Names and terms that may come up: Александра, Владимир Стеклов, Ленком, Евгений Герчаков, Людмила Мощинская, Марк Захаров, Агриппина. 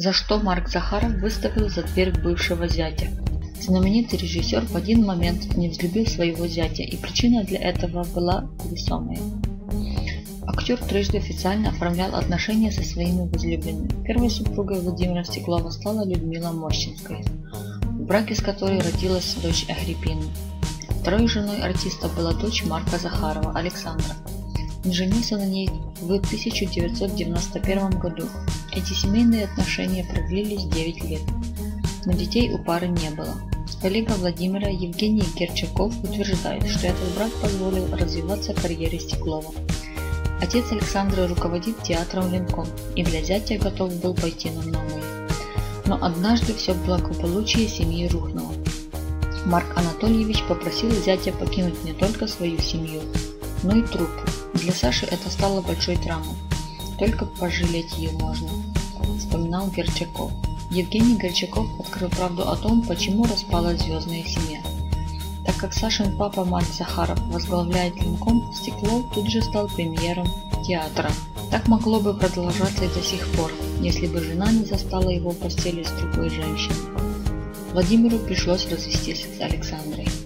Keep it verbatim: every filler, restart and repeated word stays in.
за что Марк Захаров выставил за дверь бывшего зятя. Знаменитый режиссер в один момент не взлюбил своего зятя, и причина для этого была весомая. Актер трижды официально оформлял отношения со своими возлюбленными. Первой супругой Владимира Стеклова стала Людмила Мощинская, в браке с которой родилась дочь Агриппина. Второй женой артиста была дочь Марка Захарова, Александра. Он женился на ней в тысяча девятьсот девяносто первом году. Эти семейные отношения продлились девять лет, но детей у пары не было. Коллега Владимира Евгений Герчаков утверждает, что этот брак позволил развиваться карьере Стеклова. Отец Александры руководит театром «Ленком» и для зятя готов был пойти на многое. Но однажды все благополучие семьи рухнуло. Марк Анатольевич попросил зятя покинуть не только свою семью, но и труппу. Для Саши это стало большой травмой. Только пожалеть ее можно, вспоминал Герчаков. Евгений Герчаков открыл правду о том, почему распалась звездная семья. Так как Сашин папа Марк Захаров возглавляет Ленком, Стеклов тут же стал премьером театра. Так могло бы продолжаться и до сих пор, если бы жена не застала его в постели с другой женщиной. Владимиру пришлось развестись с Александрой.